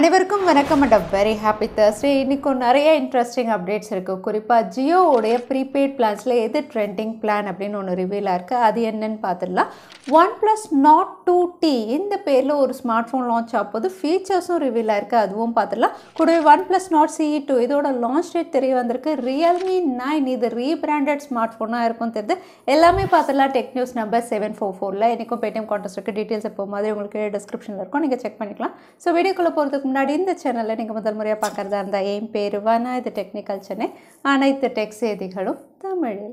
அனைவருக்கும் வணக்கம் and very happy Thursday. இன்னைக்கு நிறைய இன்ட்ரெஸ்டிங் அப்டேட்ஸ் இருக்கு. குறிப்பாக ஜியோவுடைய ப்ரீபெய்ட் பிளான்ஸில் எது ட்ரெண்டிங் பிளான் அப்படின்னு ஒன்று ரிவீலாக இருக்குது. அது என்னன்னு பார்த்துடலாம். OnePlus Nord 2T இந்த பேரில் ஒரு ஸ்மார்ட் ஃபோன் லான்ச் ஆகுது. ஃபீச்சர்ஸும் ரிவீலாக இருக்குது, அதுவும் பார்த்துடலாம். கூடவே OnePlus Nord CE 2 இதோட லான்ச் டேட் தெரிய வந்திருக்கு. Realme 9 இது ரீபிராண்டட் ஸ்மார்ட் ஃபோனாக இருக்கும் தெரியுது. எல்லாமே பார்த்துடலாம். டெக் நியூஸ் நம்பர் 744ல் இன்றைக்கும் பேடிஎம் கான்டெஸ்ட்டுக்கு டீட்டெயில்ஸ் எப்போ மாதிரி உங்களுக்கு டிஸ்கிரிப்ஷனில் இருக்கும், நீங்கள் செக் பண்ணிக்கலாம். ஸோ வீடியோக்குள்ளே போகிறதுக்கு முன்னாடி இந்த சேனலில் நீங்கள் முதல் முறையாக பார்க்குறதா இருந்தால் என் பேர் வானா, இது டெக்னிக்கல் சேனல். அனைத்து டெக் செய்திகளும் தமிழில்.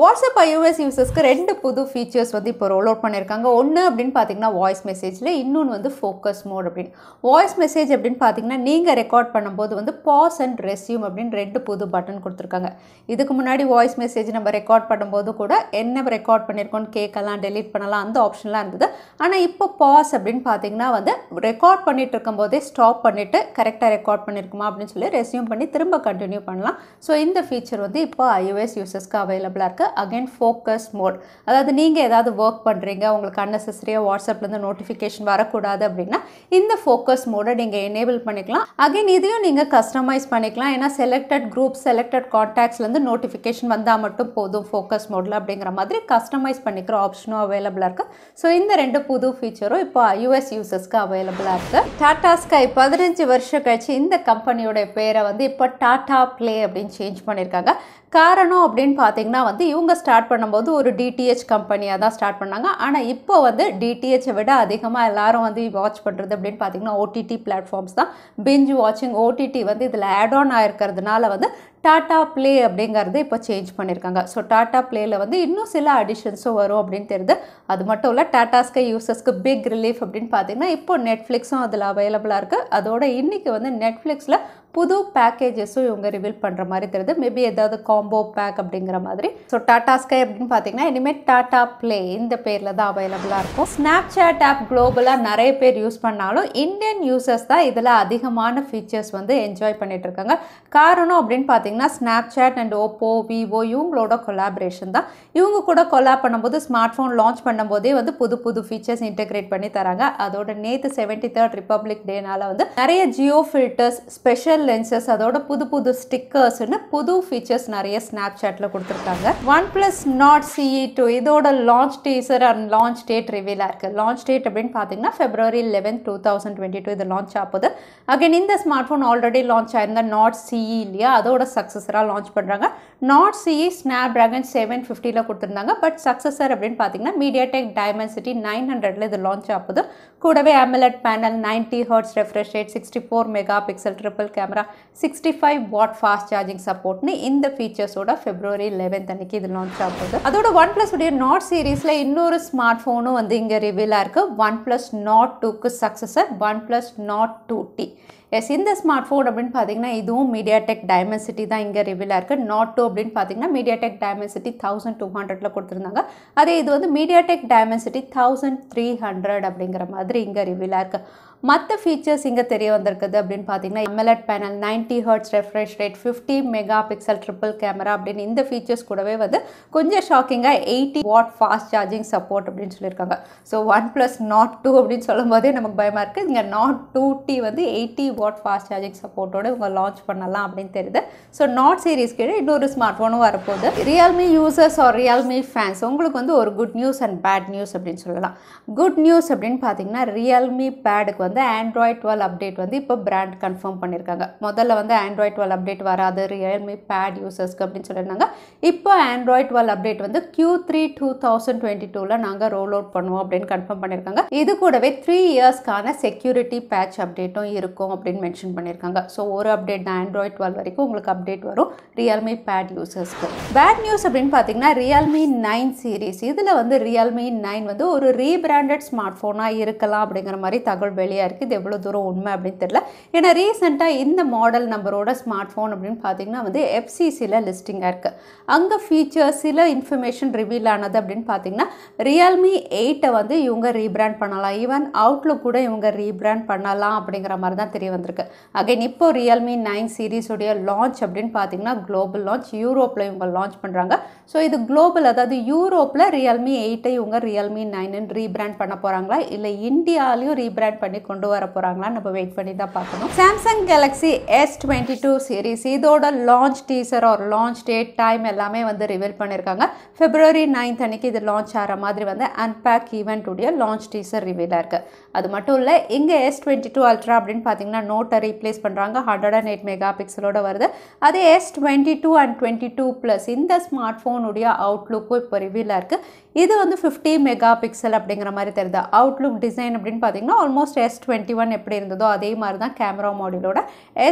வாட்ஸ்அப் iOS யூசர்ஸ்க்கு ரெண்டு புது ஃபீச்சர்ஸ் வந்து இப்போ ரோல் அவுட் பண்ணியிருக்காங்க. ஒன்று அப்படின்னு பார்த்தீங்கன்னா வாய்ஸ் மெசேஜில், இன்னொன்று வந்து ஃபோக்கஸ் மோட் அப்படின்னு. வாய்ஸ் மெசேஜ் அப்படின்னு பார்த்தீங்கன்னா நீங்கள் ரெக்கார்ட் பண்ணும்போது வந்து பாஸ் அண்ட் ரெஸ்யூம் அப்படின்னு ரெண்டு புது பட்டன் கொடுத்துருக்காங்க. இதுக்கு முன்னாடி வாய்ஸ் மெசேஜ் நம்ம ரெக்கார்ட் பண்ணும்போது கூட என்ன ரெக்கார்ட் பண்ணியிருக்கோன்னு கேட்கலாம், டெலீட் பண்ணலாம், அந்த ஆப்ஷன்லாம் இருந்தது. ஆனால் இப்போ பாஸ் அப்படின்னு பார்த்தீங்கன்னா வந்து ரெக்கார்ட் பண்ணிகிட்டு இருக்கும்போதே ஸ்டாப் பண்ணிவிட்டு கரெக்டாக ரெக்கார்ட் பண்ணியிருக்குமா அப்படின்னு சொல்லி ரெஸ்யூம் பண்ணி திரும்ப கண்டினியூ பண்ணலாம். ஸோ இந்த ஃபீச்சர் வந்து இப்போ iOS யூசர்ஸ்க்கு அவைலபிளாக இருக்குது. Again focus mode, அதாவது நீங்கள் ஏதாவது ஒர்க் பண்ணுறீங்க, உங்களுக்கு அன்னெசரியாக வாட்ஸ்அப்லேருந்து நோட்டிஃபிகேஷன் வரக்கூடாது அப்படின்னா இந்த ஃபோக்கஸ் மோடை நீங்கள் எனேபிள் பண்ணிக்கலாம். அகைன் இதையும் நீங்கள் கஸ்டமைஸ் பண்ணிக்கலாம். ஏன்னா செலக்டட் குரூப்ஸ், செலக்டட் கான்டாக்ட்ஸ்லேருந்து நோட்டிஃபிகேஷன் வந்தால் மட்டும் போதும் ஃபோக்கஸ் மோடில் அப்படிங்கிற மாதிரி கஸ்டமைஸ் பண்ணிக்கிற ஆப்ஷனும் அவைலபிளாக இருக்குது. ஸோ இந்த ரெண்டு புது ஃபீச்சரும் இப்போ iOS யூசர்ஸ்க்கு அவைலபிளாக இருக்குது. டாடா ஸ்கை 15 வருஷம் கழிச்சு இந்த கம்பெனியோடைய பேரை வந்து இப்போ டாடா பிளே அப்படின்னு சேஞ்ச் பண்ணியிருக்காங்க. காரணம் அப்படின்னு பார்த்தீங்கன்னா வந்து இவங்க ஸ்டார்ட் பண்ணும்போது ஒரு டிடிஹெச் கம்பெனியாக தான் ஸ்டார்ட் பண்ணாங்க. ஆனால் இப்போ வந்து டிடிஹெச்சை விட அதிகமாக எல்லாரும் வந்து வாட்ச் பண்ணுறது அப்படின்னு பார்த்தீங்கன்னா ஓடிடி பிளாட்ஃபார்ம்ஸ் தான். பிஞ்ச் வாட்சிங் ஓடிடி வந்து இதில் ஆட் ஆன் ஆகிருக்கிறதுனால வந்து டாடா ப்ளே அப்படிங்கிறது இப்போ சேஞ்ச் பண்ணியிருக்காங்க. ஸோ டாடா ப்ளேயில் வந்து இன்னும் சில அடிஷன்ஸும் வரும் அப்படின்னு தெரியுது. அது மட்டும் இல்லை, டாடா ஸ்கை யூசர்ஸ்க்கு பிக் ரிலீஃப் அப்படின்னு பார்த்தீங்கன்னா இப்போ நெட்ஃப்ளிக்ஸும் அதில் அவைலபிளாக இருக்குது. அதோட இன்றைக்கி வந்து நெட்ஃப்ளிக்ஸில் புது பேக்கேஜஸும் இவங்க ரிவீல் பண்ணுற மாதிரி தெரியுது. மேபி ஏதாவது காம்போ பேக் அப்படிங்கிற மாதிரி. ஸோ டாடா ஸ்கை அப்படின்னு பார்த்தீங்கன்னா இனிமேல் டாடா ப்ளே இந்த பேரில் தான் அவைலபிளாக இருக்கும். ஸ்னாப்சாட் ஆப் குளோபலாக நிறைய பேர் யூஸ் பண்ணாலும் இந்தியன் யூசர்ஸ் தான் இதில் அதிகமான ஃபீச்சர்ஸ் வந்து என்ஜாய் பண்ணிகிட்ருக்காங்க. காரணம் அப்படின்னு பார்த்தீங்கன்னா ஸ்னாப்சாட் அண்ட் ஓப்போ, விவோ இவங்களோட கொலாபரேஷன் தான். இவங்க கூட கொலாப் பண்ணும்போது ஸ்மார்ட் ஃபோன் லான்ச் பண்ணும்போதே வந்து புது புது ஃபீச்சர்ஸ் இன்டெகிரேட் பண்ணி தராங்க. அதோட நேற்று 73rd ரிப்பப்ளிக் டேனால் வந்து நிறைய ஜியோ ஃபில்டர்ஸ், ஸ்பெஷல் லென்சஸ், அதோட புது புது ஸ்டிக்கர்ஸ்னு புது ஃபீச்சர்ஸ் நிறைய ஸ்னாப்சாட்டில் கொடுத்துருக்காங்க. OnePlus Nord CE 2 இதோட launch teaser and launch date ரிவீலாக இருக்குது. லான்ச் டேட் அப்படின்னு பார்த்தீங்கன்னா February 11, 2022 இது லான்ச் ஆகுது. அகைன் இந்த ஸ்மார்ட் ஃபோன் ஆல்ரெடி லான்ச் ஆயிருந்த Nord CE இல்லையா, அதோட சக்ஸஸராக லான்ச் பண்ணுறாங்க. Nord CE Snapdragon 750ல் கொடுத்துருந்தாங்க. பட் சக்ஸஸர் அப்படின்னு பார்த்தீங்கன்னா MediaTek Dimensity 900ல் இது லான்ச் ஆகுது. கூடவே AMOLED panel, 90Hz refresh rate, 64 mega pixel triple camera, 65W fast charging சப்போர்ட்னு இந்த ஃபீச்சர்ஸோட February 11 அன்னைக்கு இது லான்ச் ஆகுது. அதோட OnePlus உடைய Nord சீரீஸில் இன்னொரு ஸ்மார்ட் ஃபோனும் வந்து இங்கே ரிவீலாக இருக்குது. OnePlus Nord 2க்கு successor OnePlus Nord 2T. Yes, இந்த ஸ்மார்ட் ஃபோன் அப்படின்னு பார்த்தீங்கன்னா இதுவும் MediaTek Dimensity தான் இங்கே ரிவீலாக இருக்குது. Nord 2 அப்படின்னு பார்த்தீங்கன்னா MediaTek Dimensity 1200ல் கொடுத்துருந்தாங்க. அதே இது வந்து MediaTek Dimensity 1300 அப்படிங்கிற மாதிரி இங்கே ரிவீலாக இருக்குது. மற்ற ஃபீச்சர்ஸ் இங்கே தெரிய வந்திருக்குது அப்படின்னு பார்த்தீங்கன்னா AMOLED panel, 90Hz refresh rate, 50 mega pixel triple camera அப்படின்னு இந்த ஃபீச்சர்ஸ் கூடவே வந்து கொஞ்சம் ஷாக்கிங்காக 80W ஃபாஸ்ட் சார்ஜிங் சப்போர்ட் அப்படின்னு சொல்லியிருக்காங்க. ஸோ OnePlus Nord 2 அப்படின்னு சொல்லும் போதே நமக்கு பயமாக இருக்குது. இங்கே Nord 2T வந்து 80W ஃபாஸ்ட் சார்ஜிங் சப்போர்ட்டோடு இவங்க லான்ச் பண்ணலாம் அப்படின்னு தெரியுது. ஸோ Nord சீரிஸ் கீழே இன்னொரு ஸ்மார்ட் ஃபோனும் வரப்போகுது. Realme users or Realme fans உங்களுக்கு வந்து ஒரு good news and bad news அப்படின்னு சொல்லலாம். குட் நியூஸ் அப்படின்னு பார்த்தீங்கன்னா Realme பேடுக்கு வந்து Android 12 அப்டேட் வந்து இப்போ பிராண்ட் கன்ஃபார்ம் பண்ணியிருக்காங்க. முதல்ல வந்து Android 12 அப்டேட் வராது Realme Pad யூசர்ஸ்க்கு அப்படின்னு சொல்லியிருந்தாங்க. இப்போ Android 12 அப்டேட் வந்து Q3 2022ல் நாங்கள் ரோல் அவுட் பண்ணுவோம் அப்படின்னு கன்ஃபார்ம் பண்ணியிருக்காங்க. இது கூடவே 3 இயர்ஸ்க்கான செக்யூரிட்டி பேட்ச் அப்டேட்டும் இருக்கும் அப்படின்னு மென்ஷன் பண்ணியிருக்காங்க. ஸோ ஒரு அப்டேட் தான் Android 12 வரைக்கும் உங்களுக்கு அப்டேட் வரும் Realme Pad யூசர்ஸ்க்கு. பேட் நியூஸ் அப்படின்னு பார்த்தீங்கன்னா Realme 9 சீரீஸ் இதில் வந்து Realme 9 வந்து ஒரு ரீபிராண்டட் ஸ்மார்ட் ஃபோனாக இருக்கலாம் அப்படிங்கிற மாதிரி தகவல் வெளியே இருக்குது. இது எவ்வளோ தூரம் உண்மை அப்படின்னு தெரியல. ஏன்னா ரீசெண்டாக இந்த மாடல் நம்பரோட ஸ்மார்ட் ஃபோன் அப்படின்னு பார்த்தீங்கன்னா வந்து FCCயில் லிஸ்டிங்காக இருக்குது. அங்கே ஃபீச்சர்ஸ் சில இன்ஃபர்மேஷன் ரிவீல் ஆனது அப்படின்னு பார்த்தீங்கன்னா Realme 8ஐ வந்து இவங்க ரீபிராண்ட் பண்ணலாம், ஈவன் அவுட்லுக் கூட இவங்க ரீபிராண்ட் பண்ணலாம் அப்படிங்கிற மாதிரி தான் தெரிய. வந்திருக்கு. அகைன் இப்போ Realme 9 series உடைய லான்ச் அப்படினு பாத்தீங்கன்னா குளோபல் லான்ச் யூரோப்ல இவங்க லான்ச் பண்றாங்க. சோ இது குளோபல் அதாவது யூரோப்ல Realme 8 ஐ இவங்க Realme 9 னு ரீபிராண்ட் பண்ண போறாங்களா இல்ல இந்தியாலயும் ரீபிராண்ட் பண்ணி கொண்டு வர போறாங்களா நம்ம வெயிட் பண்ணி தான் பார்க்கணும். Samsung Galaxy S22 series இதோட launch teaser or launch date time எல்லாமே வந்து ரிவீல் பண்ணிருக்காங்க. February 9th அன்னைக்கு இது லான்ச் ஆற மாதிரி வந்து unpack event உடைய லான்ச் டீசர் ரிவீல் ஆயிருக்கு. அது மட்டும் இல்ல இங்க S22 Ultra அப்படினு பாத்தீங்கன்னா நோட் ரீப்ளேஸ் பண்றாங்க. 108 மெகாபிக்சலோட வருது. அதே S22 and 22 Plus இந்த ஸ்மார்ட்போன் உடைய அவுட்லுக் இப்ப ரிவீல் ஆயிருக்கு. இது வந்து 50 மெகாபிக்சல் அப்படிங்கற மாதிரி தெரியுது. அவுட்லுக் டிசைன் அப்படினு பாத்தீங்கன்னா ஆல்மோஸ்ட் S21 எப்படி இருந்ததோ அதே மாதிரி தான் கேமரா மாடியூலோட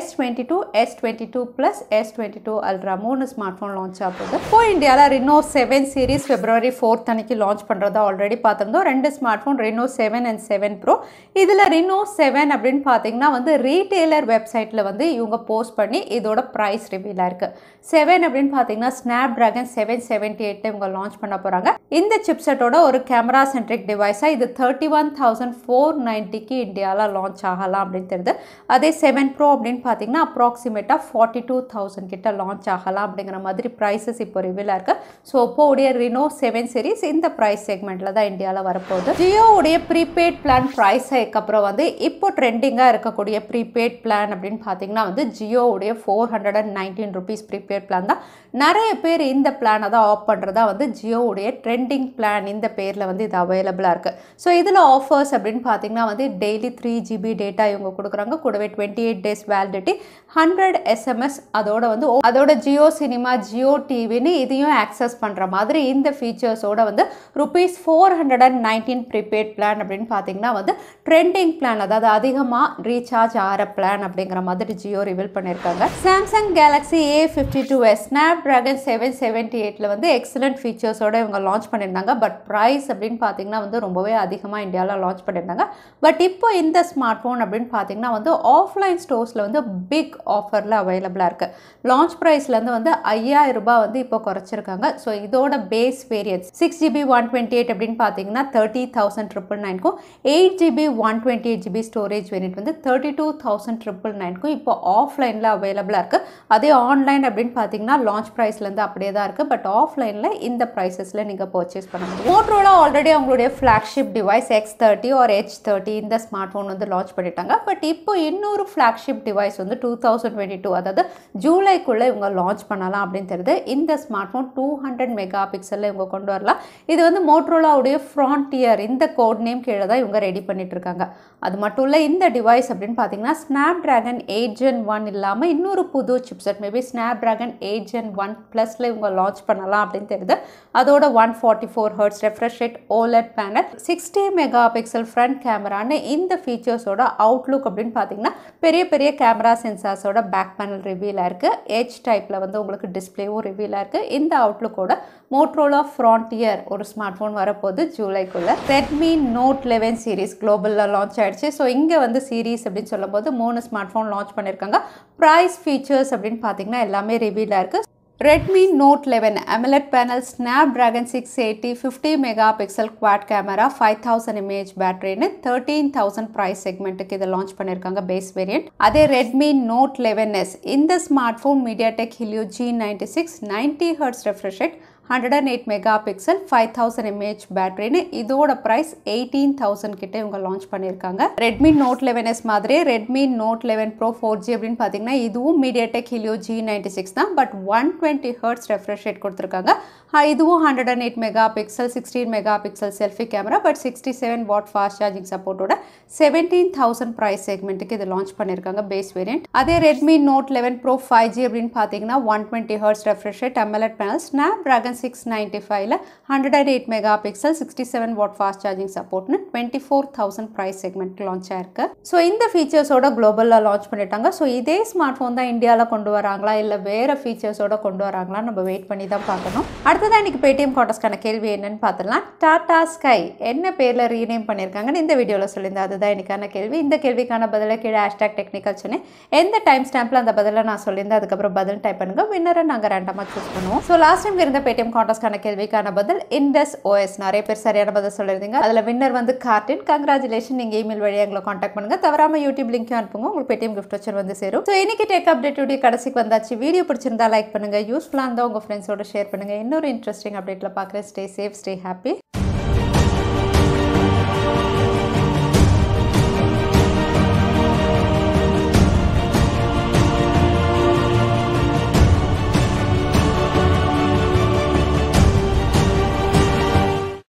S22 S22 Plus S22 Ultra மூணு ஸ்மார்ட்போன் லான்ச் ஆகுது. இப்போ இந்தியால Reno 7 series February 4th அன்னைக்கு லான்ச் பண்றதா ஆல்ரெடி பாத்திருந்தோம். ரெண்டு ஸ்மார்ட்போன் Reno 7 and 7 Pro. இதுல Reno 7 அப்படினு பாத்தீங்கன்னா வந்து ரீடெய்லர் வெப்சைட்ல வந்து இவங்க போஸ்ட் பண்ணி இதோட பிரைஸ் ரிவீல் ஆயிருக்கு. 7 அப்படினு பாத்தீங்கன்னா Snapdragon 778 இவங்க லான்ச் பண்ண போறாங்க. இந்த சிப்செட்டோட ஒரு கேமரா சென்ட்ரிக் டிவைஸா இது 31490க்கு இந்தியால லான்ச் ஆகலாம் அப்படினு தெரியுது. அதே 7 Pro அப்படினு பாத்தீங்கன்னா approximately 42000 கிட்ட லான்ச் ஆகலாம் அப்படிங்கற மாதிரி பிரைसेस இப்போ ரிவீல் ஆயிருக்கு. சோ Oppo உடைய Reno 7 series இந்த பிரைஸ் செக்மெண்ட்ல தான் இந்தியால வர போகுது. Jio உடைய ப்ரீபெய்ட் பிளான் பிரைஸ் ஹைக் அப்புறம் வந்து இப்போ ட்ரெண்டிங்கா இருக்கக்கூடிய ப்ரீபெய்ட் பிளான் அப்படினு பாத்தீங்கன்னா வந்து Jio உடைய 419 rupees ப்ரீபெய்ட் பிளான் தான் நிறைய பேர் இந்த பிளானை தான் ஆப் பண்றதா வந்து Jio உடைய ட்ரெண்டிங் பிளான் இந்த பேர்ல வந்து இது அவேலபிளா இருக்கு. சோ இதுல ஆஃபர்ஸ் அப்படினு பாத்தீங்கன்னா வந்து டெய்லி 3GB டேட்டா இவங்க கொடுக்குறாங்க. கூடவே 28 days validity 100 SMS அதோட வந்து Jio Cinema Jio TV னு இதையும் access பண்ற மாதிரி இந்த features ஓட வந்து rupees 419 prepaid plan அப்படினு பாத்தீங்கன்னா வந்து trending plan அதாவது அதிகமா recharge ஆற plan அப்படிங்கற மாதிரி Jio reveal பண்ணிருக்காங்க. Samsung Galaxy A52S Snapdragon 778 ல வந்து excellent features ஓட இவங்க launch பண்ணிருந்தாங்க. பட் price அப்படினு பாத்தீங்கன்னா வந்து ரொம்பவே அதிகமா இந்தியால launch பண்ணிருந்தாங்க. பட் இப்போ இந்த ஸ்மார்ட்போன் அப்படினு பாத்தீங்கன்னா வந்து ஆஃப்லைன் ஸ்டோர்ஸ்ல வந்து பிக் ஆஃபர்ல அவேலபிளா இருக்கு. லான்ச் பிரைஸ்ல இருந்து வந்து 5000 ரூபாய் வந்து இப்போ குறைச்சிருக்காங்க. சோ இதோட பேஸ் வேரியன்ட் 6GB 128 அப்படினு பாத்தீங்கன்னா 30999 க்கு 8GB 128GB ஸ்டோரேஜ் வேரியன்ட் வந்து 32999 க்கு இப்போ ஆஃப்லைன்ல அவேலபிளா இருக்கு. அதே ஆன்லைன் அப்படினு பாத்தீங்கன்னா லான்ச் பிரைஸ்ல இருந்து அப்படியே தான் இருக்கு. பட் ஆஃப்லைன்ல இந்த பிரைसेसல நீங்க பர்சேஸ் பண்ண முடியும். Motorola ஆல்ரெடி அவங்களுடைய flagship device X30 or H30 இந்த ஸ்மார்ட்போன் வந்து லான்ச் பண்ணிட்டாங்க. பட் இப்போ இன்னொரு flagship device வந்து 2022 அதாவது ஜூலைக்குள்ள இவங்க லான்ச் பண்ணலாம் அப்படினு தெரியுது. இந்த ஸ்மார்ட்போன் 200 மெகாபிக்சல்ல இவங்க கொண்டு வரலாம். இது வந்து Motorola உடைய Frontier இந்த கோட் நேம் கீழ தான் இவங்க ரெடி பண்ணிட்டு இருக்காங்க. அது மட்டும் இல்ல இந்த டிவைஸ் அப்படினு பாத்தீங்கன்னா Snapdragon 8Gen1 இல்லாம இன்னொரு புது சிப்செட் மேபி Snapdragon 8Gen1 Plusல இவங்க லான்ச் பண்ணலாம் அப்படினு தெரியுது. அதோட 144 Hz refresh rate OLED panel 60 megapixel front camera னு இந்த features ஓட outlook அப்படினு பாத்தீங்கன்னா பெரிய பெரிய கேமரா சென்சார்ஸோட பேக் பேனல் ரிவீல் ஆயிருக்கு. H டைப்ல வந்து உங்களுக்கு டிஸ்ப்ளேவும் ரிவீல் ஆயிருக்கு. இந்த அவுட்லுக்கோட Motorola Frontier ஒரு ஸ்மார்ட்போன் வரப்போகுது ஜூலைக்குள்ள. Redmi Note 11 series குளோபல்ல லான்ச் ஆயிடுச்சு. ஸோ இங்கே வந்து சீரீஸ் அப்படின்னு சொல்லும்போது மூணு ஸ்மார்ட்போன் லான்ச் பண்ணியிருக்காங்க. ப்ரைஸ் ஃபீச்சர்ஸ் அப்படின்னு பார்த்தீங்கன்னா எல்லாமே ரிவீல் ஆயிருக்கு. Redmi Note 11 AMOLED panel Snapdragon 680 50 megapixel quad camera 5000 mAh battery னு 13000 price segment க்கு இத லான்ச் பண்ணிருக்காங்க base variant. அதே Redmi Note 11s இந்த smartphone MediaTek Helio G96 90 Hz refresh rate 108 megapixel 5000 mAh பேட்டரினு இதோட பிரைஸ் 18000 கிட்ட இவங்க லான்ச் பண்ணிருக்காங்க. Redmi Note 11s மாதிரி Redmi Note 11 Pro 4G அப்படினு பாத்தீங்கன்னா இதுவும் MediaTek Helio G96 தான். பட் 120 Hz refresh rate கொடுத்திருக்காங்க. இதுவும் 108 megapixel 16 megapixel selfie camera but 67 watt fast charging சப்போர்ட்டோட 17000 பிரைஸ் செக்மெண்ட்டுக்கு இது லான்ச் பண்ணிருக்காங்க பேஸ் வேரியன்ட். அதே Redmi Note 11 Pro 5G அப்படினு பாத்தீங்கன்னா 120 Hz refresh rate AMOLED panel Snapdragon 695 ல 108 மெகாபிக்சல் 67 வாட் ஃபாஸ்ட் சார்ஜிங் சப்போர்ட்னு 24000 பிரைஸ் செக்மெண்ட் லான்ச் ஆயிருக்கு. சோ இந்த ஃபீச்சர்ஸோட குளோபல்ல லான்ச் பண்ணிட்டாங்க. சோ இதே ஸ்மார்ட்போன் தான் இந்தியால கொண்டு வராங்களா இல்ல வேற ஃபீச்சர்ஸோட கொண்டு வராங்களா நம்ம வெயிட் பண்ணி தான் பார்க்கணும். அடுத்ததான் இன்னைக்கு Paytm கான்டெஸ்ட்கான கேள்வி என்னன்னு பார்த்தலாம். Tata Sky என்ன பேர்ல ரீநேம் பண்ணிருக்காங்கன்னு இந்த வீடியோல சொல்லியிருந்தேன். அதுதான் இன்னைக்கான கேள்வி. இந்த கேள்விக்கான பதிலை கீழே #technicals னு எந்த டைம் ஸ்டாம்ப்ல அந்த பதிலை நான் சொல்லியிருந்தேன் அதுக்கப்புறம் பதில் டைப் பண்ணுங்க. வின்னரை நாங்க ரேண்டமா சூஸ் பண்ணுவோம். சோ லாஸ்ட் டைம் இருந்த Paytm டைம் கான்டெஸ்டான கேள்விக்கான பதில் இண்டஸ் OS நிறைய பேர் சரியான பதில் சொல்லிருந்தீங்க. அதுல winner வந்து கார்டின். கங்க்ராச்சுலேஷன். நீங்க ஈமெயில் வழியா எங்களை கான்டாக்ட் பண்ணுங்க. தவறாம YouTube லிங்க் அனுப்புங்க. உங்களுக்கு Paytm gift voucher வந்து சேரும். சோ இன்னைக்கு டெக் அப்டேட் வீடியோ கடைசிக்கு வந்தாச்சு. வீடியோ பிடிச்சிருந்தா லைக் பண்ணுங்க. யூஸ்ஃபுல்லா இருந்தா உங்க ஃப்ரெண்ட்ஸோட ஷேர் பண்ணுங்க. இன்னொரு இன்ட்ரஸ்டிங் அப்டேட்ல பார்க்கறேன். Stay safe, stay happy.